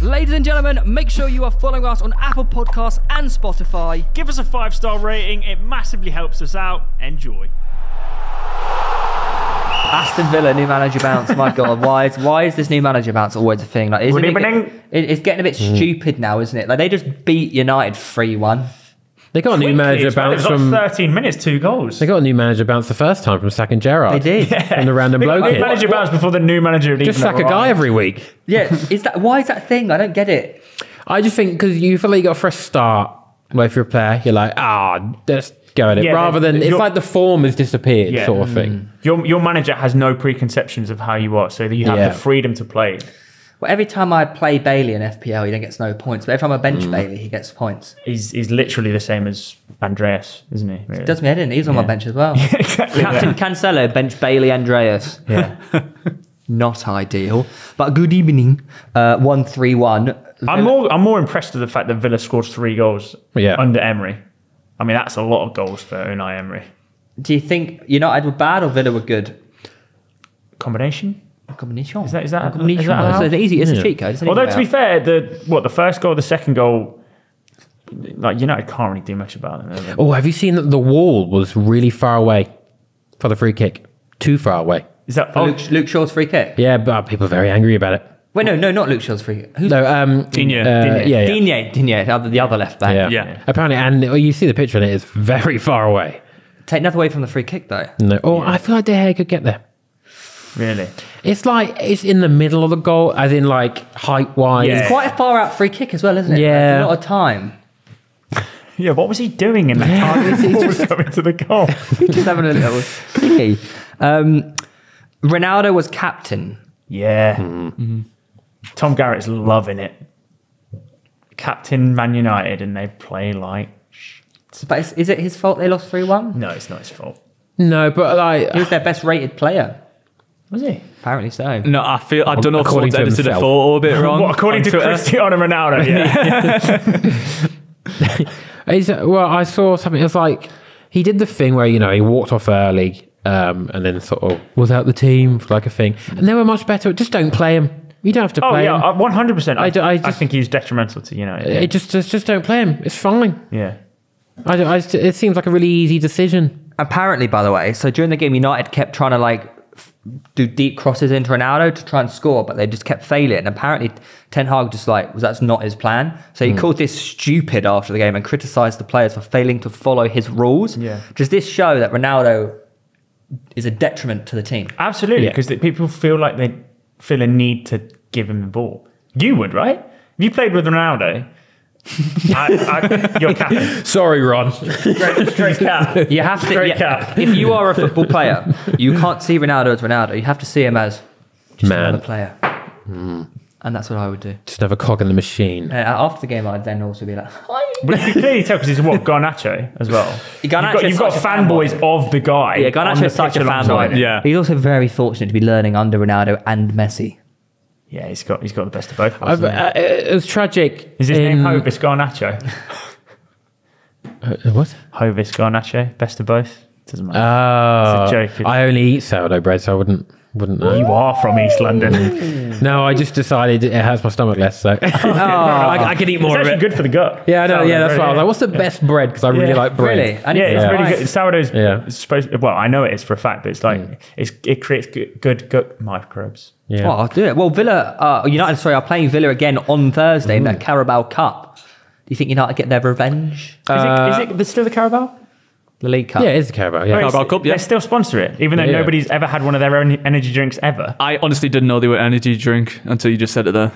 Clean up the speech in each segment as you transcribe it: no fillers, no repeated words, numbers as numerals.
Ladies and gentlemen, make sure you are following us on Apple Podcasts and Spotify. Give us a 5-star rating, it massively helps us out. Enjoy. Aston Villa, new manager bounce. My God, why is this new manager bounce always a thing? Like, isn't it's getting a bit stupid now, isn't it? Like, they just beat United 3-1. They got a new manager bounce from 13 minutes, 2 goals. They got a new manager bounce the first time from sacking Gerard. They did. Yeah. And the random bloke. They got a manager bounce before the new manager would even just sack a guy every week. Yeah, why is that a thing? I don't get it. I just think because you feel like you got a fresh start. Well, if you're a player, you're like, that's go at it, rather than it's like the form has disappeared, sort of thing. Your manager has no preconceptions of how you are, so that you have the freedom to play. Well, every time I play Bailey in FPL, he then gets no points. But every time I bench Bailey, he gets points. He's literally the same as Andreas, isn't he? Really? It does me head in. He's on my bench as well. Exactly. Captain Cancelo, bench Bailey, Andreas. Yeah. Not ideal, but good evening. 1-3-1. I'm more impressed with the fact that Villa scored 3 goals under Emery. I mean, that's a lot of goals for Unai Emery. Do you think United were bad or Villa were good? Combination. Combination. Is that a combination? It's easy. It's a cheat code. Although to be fair, the first goal, the second goal, like United can't really do much about it. Really. Oh, have you seen that the wall was really far away for the free kick? Too far away. Is that Luke Shaw's free kick? Yeah, but people are very angry about it. Wait, no, not Luke Shaw's free kick. No, Digne. Digne, the other left back. Yeah. Apparently, and you see the picture, and it is very far away. Take nothing away from the free kick, though. No. Oh, yeah. I feel like De Gea could get there. Really? It's like it's in the middle of the goal, as in like height wise. Yeah. It's quite a far out free kick as well, isn't it? Yeah, like, a lot of time. Yeah, what was he doing in that time before he was coming to the goal? He's just having a little sticky. Ronaldo was captain. Yeah. Mm-hmm. Tom Garrett's loving it. Captain Man United, and they play like shit. But is it his fault they lost 3-1? No, it's not his fault. No, but like he was their best rated player. Was he? Apparently so. No, I don't know if Ford's edited a photo a bit wrong. What, according to Cristiano Ronaldo, well, I saw something. It was like he did the thing where, you know, he walked off early and then sort of was out the team for like a thing. And they were much better. Just don't play him. You don't have to play him. 100%. I think he's detrimental to, you know. Yeah. Just don't play him. It's fine. Yeah. It seems like a really easy decision. Apparently, by the way, so during the game, United kept trying to like do deep crosses into Ronaldo to try and score, but they just kept failing. And apparently Ten Hag just like, that's not his plan. So he called this stupid after the game and criticised the players for failing to follow his rules. Yeah. Does this show that Ronaldo is a detriment to the team? Absolutely, because people feel like they feel a need to give him the ball. You would, right? If you played with Ronaldo, you're captain. Sorry, Ron. Straight cap. You have to. Straight cap. If you are a football player, you can't see Ronaldo as Ronaldo. You have to see him as just another player. Mm. And that's what I would do. Just have a cog in the machine. After the game, I'd then also be like, hi. But you can clearly tell because he's Garnacho as well. You've got fanboys of the guy. Yeah, Garnacho is such a fanboy. Yeah. He's also very fortunate to be learning under Ronaldo and Messi. Yeah, he's got the best of both. It was tragic. Is his name Hovis Garnacho? What? Hovis Garnacho, best of both. Doesn't matter. Oh, it's a joke. I only eat sourdough bread, so I wouldn't know. You are from East London. No, I just decided it hurts my stomach less, so I could eat more of it. It's good for the gut. Yeah, I know. Yeah, that's why I was like, what's the best bread? Because I really like bread. Really? And it's really good. Sourdough's supposed to, well, I know it is for a fact, but it's like it creates good gut microbes. Yeah. Well, I'll do it. Well, Villa, United, sorry, are playing Villa again on Thursday in that Carabao Cup. Do you think United get their revenge? Is it still the Carabao? The League Cup. Yeah, it is the Carabao. Yeah. Carabao Cup, yeah. They still sponsor it, even though nobody's ever had one of their own energy drinks ever. I honestly didn't know they were energy drink until you just said it there.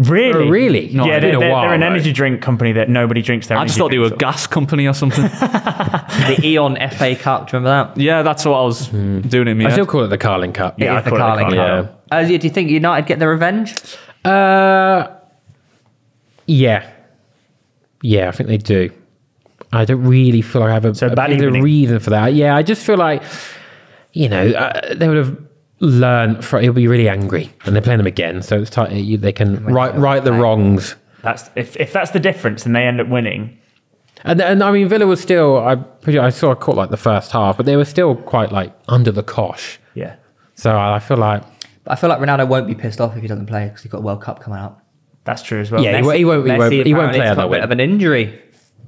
Really? Oh, really? No, yeah, they're an energy drink company that nobody drinks their energy. I just thought they were a gas company or something. The Eon FA Cup, do you remember that? Yeah, that's what I was doing in my head. I still call it the Carling Cup. Yeah, the Carling Cup. Yeah. Do you think United get their revenge? Yeah. Yeah, I think they do. I don't really feel like I have a reason for that. Yeah, I just feel like, you know, they would have learned from. He'll be really angry, and they're playing them again, so it's tight. They can right the wrongs. That's if that's the difference, then they end up winning. And I mean, Villa was still. I saw a caught like the first half, but they were still quite like under the cosh. Yeah. So I feel like Ronaldo won't be pissed off if he doesn't play because he's got a World Cup coming up. That's true as well. Yeah, Messi, he won't play that way. Of an injury,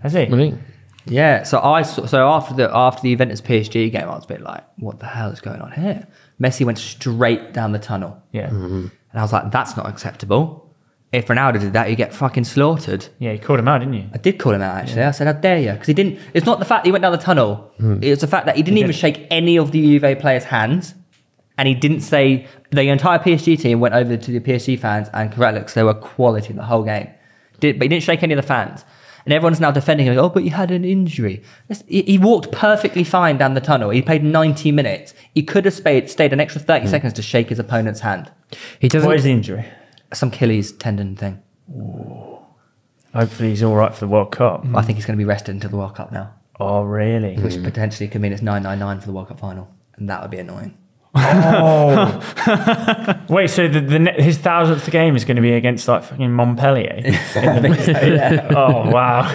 has he? Really? Yeah. So after the Juventus PSG game, I was a bit like, what the hell is going on here? Messi went straight down the tunnel. Yeah. Mm-hmm. And I was like, that's not acceptable. If Ronaldo did that, you get fucking slaughtered. Yeah, you called him out, didn't you? I did call him out, actually. Yeah. I said, how dare you? Because he didn't... It's not the fact that he went down the tunnel. Mm. It's the fact that he didn't even shake any of the Juve players' hands. And he didn't say... The entire PSG team went over to the PSG fans and correctly, because they were quality the whole game. But he didn't shake any of the fans. And everyone's now defending him. Oh, but you had an injury. He walked perfectly fine down the tunnel. He played 90 minutes. He could have stayed an extra 30 seconds to shake his opponent's hand. What is the injury? Some Achilles tendon thing. Ooh. Hopefully he's all right for the World Cup. I think he's going to be rested until the World Cup now. Oh, really? Which potentially could mean it's 999 for the World Cup final. And that would be annoying. Oh. Wait, so his 1000th game is going to be against like fucking Montpellier? Oh, wow.